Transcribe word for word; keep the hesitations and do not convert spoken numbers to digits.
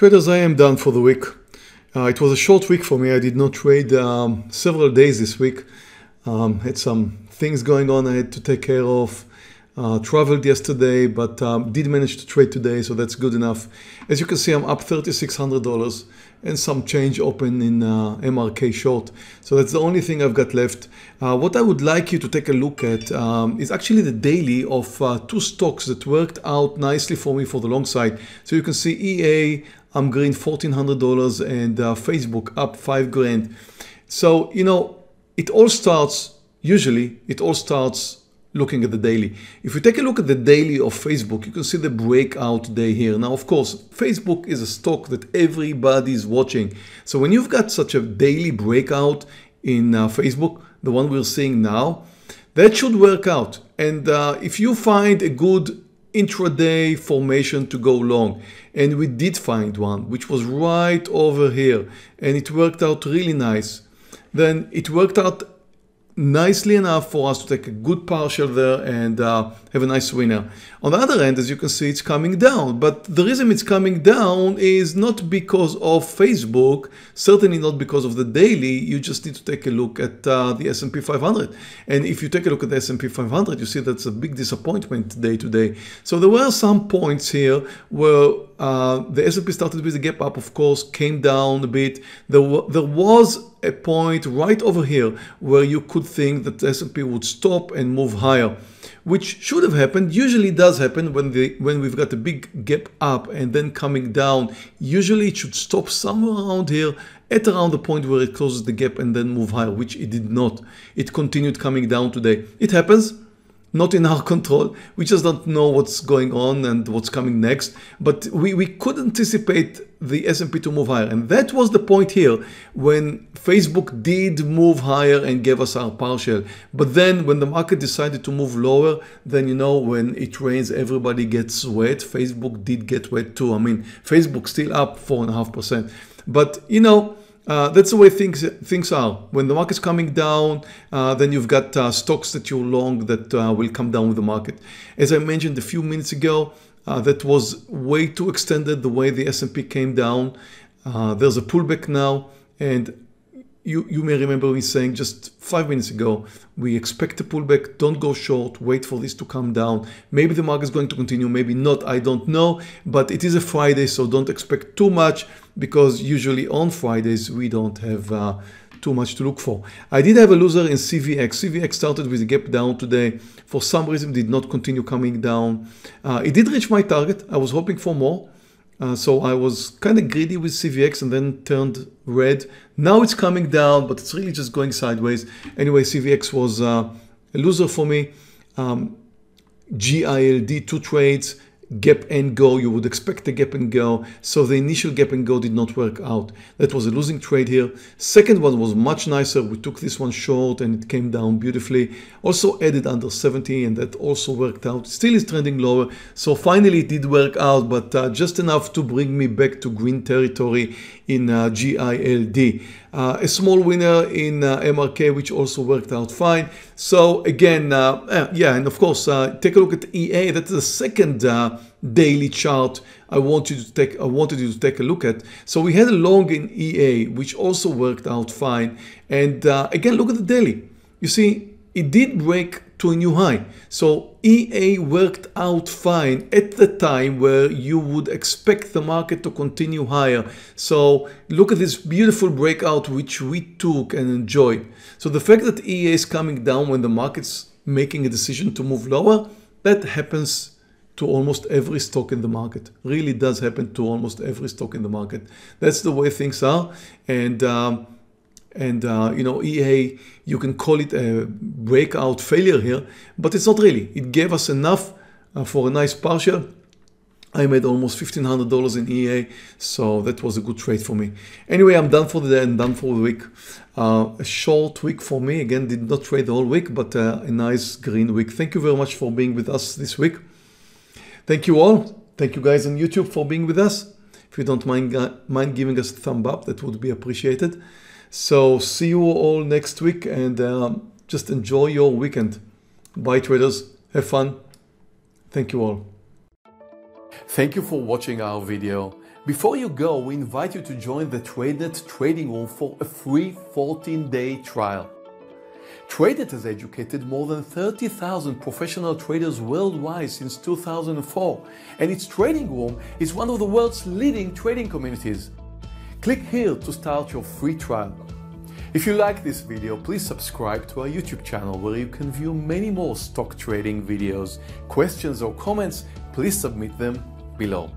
Traders, I am done for the week. Uh, it was a short week for me. I did not trade um, several days this week. Um, had some things going on I had to take care of. Uh, traveled yesterday, but um, did manage to trade today, so that's good enough. As you can see, I'm up thirty-six hundred dollars and some change open in uh, M R K short. So that's the only thing I've got left. Uh, what I would like you to take a look at um, is actually the daily of uh, two stocks that worked out nicely for me for the long side. So you can see E A, I'm green fourteen hundred dollars, and uh, Facebook up five grand. So, you know, it all starts, usually, it all starts looking at the daily. If you take a look at the daily of Facebook, you can see the breakout day here. Now, of course, Facebook is a stock that everybody's watching. So when you've got such a daily breakout in uh, Facebook, the one we're seeing now, that should work out. And uh, if you find a good intraday formation to go long, and we did find one, which was right over here, and it worked out really nice, then it worked out nicely enough for us to take a good partial there and uh, have a nice winner. On the other end, as you can see, it's coming down, but the reason it's coming down is not because of Facebook, certainly not because of the daily. You just need to take a look at uh, the S and P five hundred, and if you take a look at the S and P five hundred, you see that's a big disappointment day to day. So there were some points here where Uh, the S and P started with a gap up, of course, came down a bit. There, there was a point right over here where you could think that the S and P would stop and move higher, which should have happened. Usually does happen when, the, when we've got a big gap up and then coming down. Usually it should stop somewhere around here, at around the point where it closes the gap and then move higher, which it did not. It continued coming down today. It happens. Not in our control. We just don't know what's going on and what's coming next. But we, we could anticipate the S and P to move higher. And that was the point here when Facebook did move higher and gave us our partial. But then when the market decided to move lower, then, you know, when it rains, everybody gets wet. Facebook did get wet too. I mean, Facebook's still up four point five percent. But, you know, Uh, that's the way things things are. When the market's coming down, uh, then you've got uh, stocks that you're long that uh, will come down with the market. As I mentioned a few minutes ago, uh, that was way too extended the way the S and P came down. Uh, there's a pullback now, and you, you may remember me saying just five minutes ago, we expect a pullback, don't go short, wait for this to come down. Maybe the market's going to continue, maybe not, I don't know, but it is a Friday, so don't expect too much, because usually on Fridays we don't have uh, too much to look for. I did have a loser in C V X. C V X started with a gap down today. For some reason did not continue coming down. Uh, it did reach my target. I was hoping for more. Uh, so I was kind of greedy with C V X and then turned red. Now it's coming down, but it's really just going sideways. Anyway, C V X was uh, a loser for me. Um, G I L D, two trades, gap and go. You would expect a gap and go. So the initial gap and go did not work out. That was a losing trade here. Second one was much nicer. We took this one short and it came down beautifully. Also added under seventy, and that also worked out. Still is trending lower. So finally it did work out, but uh, just enough to bring me back to green territory in uh, G I L D. Uh, a small winner in uh, M R K, which also worked out fine. So again, uh, uh, yeah, and of course, uh, take a look at E A. That's the second uh, daily chart I want you to take. I wanted you to take a look at. So we had a long in E A, which also worked out fine. And uh, again, look at the daily. You see, it did break to a new high. So E A worked out fine at the time where you would expect the market to continue higher. So look at this beautiful breakout which we took and enjoyed. So the fact that E A is coming down when the market's making a decision to move lower, that happens to almost every stock in the market. Really does happen to almost every stock in the market. That's the way things are. And um, And, uh, you know, E A, you can call it a breakout failure here, but it's not really. It gave us enough uh, for a nice partial. I made almost fifteen hundred dollars in E A, so that was a good trade for me. Anyway, I'm done for the day and done for the week. Uh, a short week for me. Again, did not trade the whole week, but uh, a nice green week. Thank you very much for being with us this week. Thank you all. Thank you guys on YouTube for being with us. If you don't mind, uh, mind giving us a thumb up, that would be appreciated. So see you all next week, and um, just enjoy your weekend. Bye, traders. Have fun. Thank you all. Thank you for watching our video. Before you go, we invite you to join the TradeNet trading room for a free fourteen day trial. TradeNet has educated more than thirty thousand professional traders worldwide since two thousand four, and its trading room is one of the world's leading trading communities. Click here to start your free trial. If you like this video, please subscribe to our YouTube channel where you can view many more stock trading videos. Questions or comments, please submit them below.